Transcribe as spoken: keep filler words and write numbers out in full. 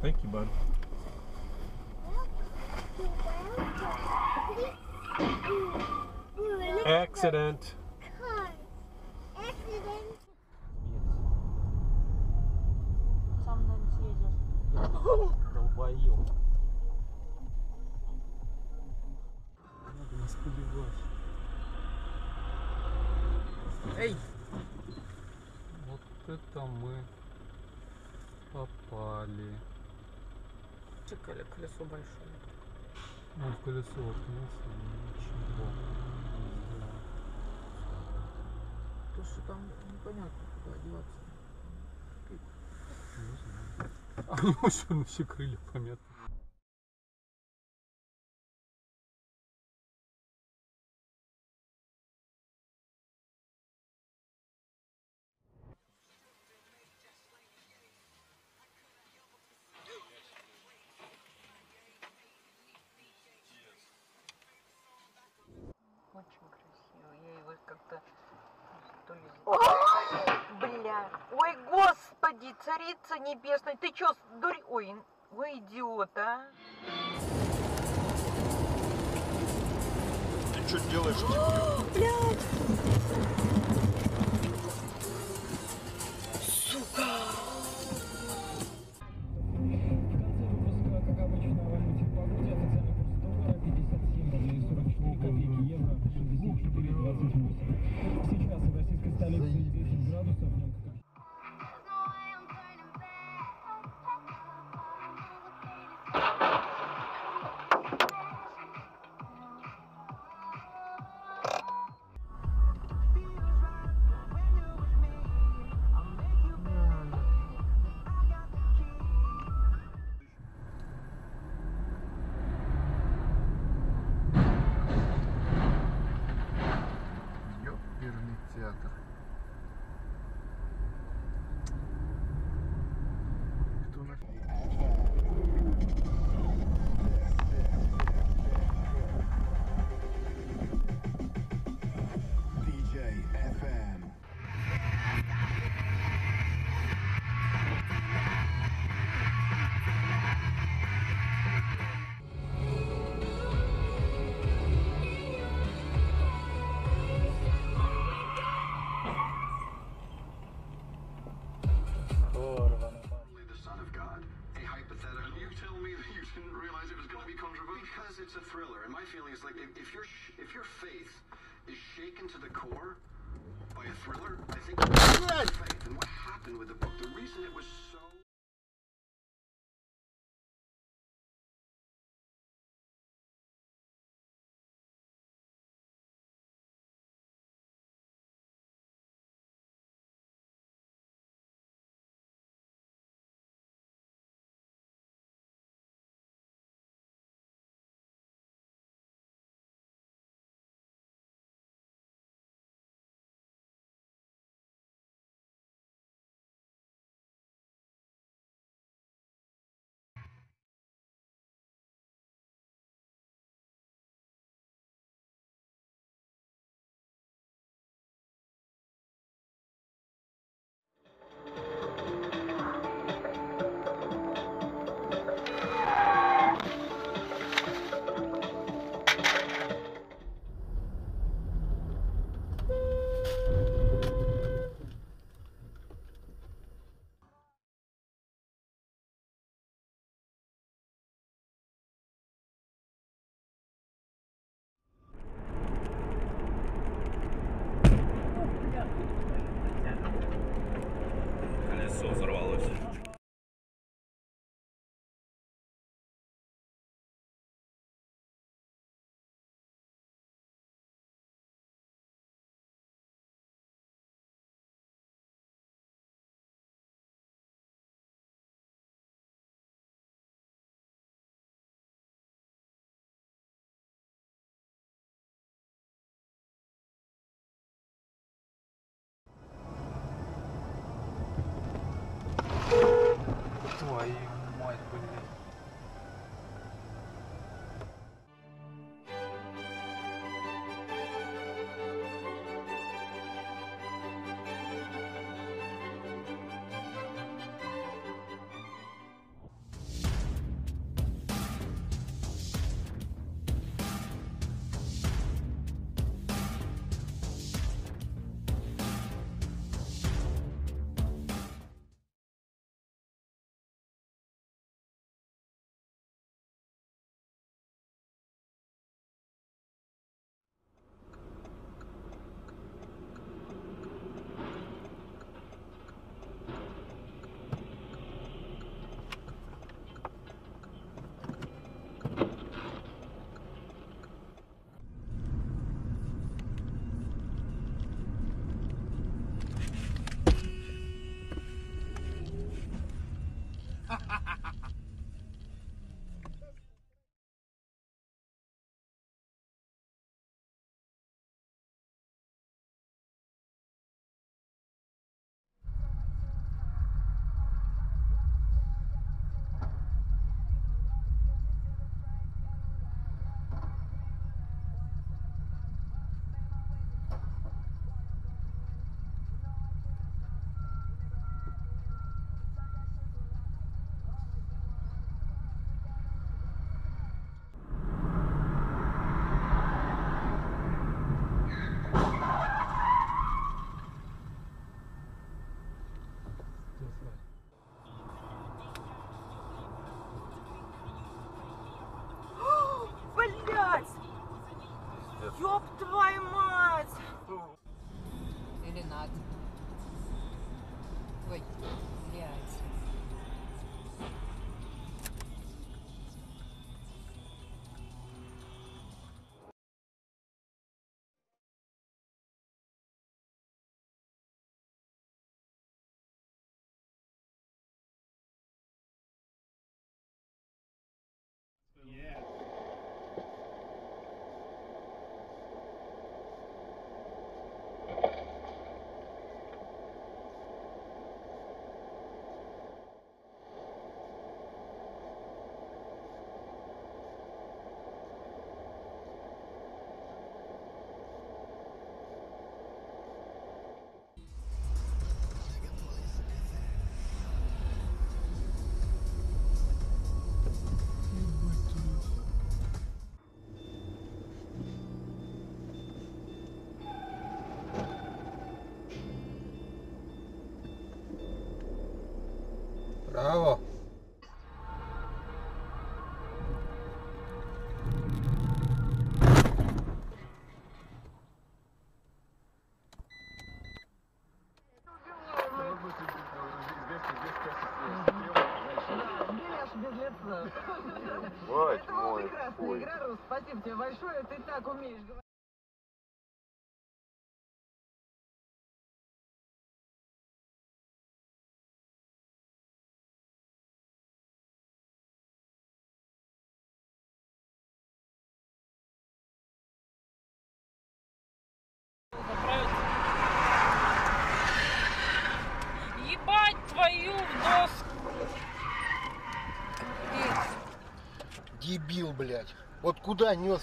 Thank you, bud. Accident. Accident. Sometimes you just долбоёб. Надо нас побегать. Эй! Вот это мы попали. Чекали, колесо большое. Ну, в колесо воткнулся, ничего. То, что там непонятно, куда одеваться. А ну еще вообще крылья помятые. Очень красиво. Я его как-то то ли... Бля! Ой, господи, царица небесная! Ты чё, дурь... Ой, вы идиот, а? Ты чё делаешь? Блядь! Сука! It's a thriller, and my feeling is like if, if your if your faith is shaken to the core by a thriller, I think that's faith. And what happened with the book? The reason it was so. Ёб твою мать! Или надо? Ой, блядь. Браво! Это была прекрасная игра, Рус. Спасибо тебе большое, ты так умеешь говорить. Дебил, блядь. Вот куда нес?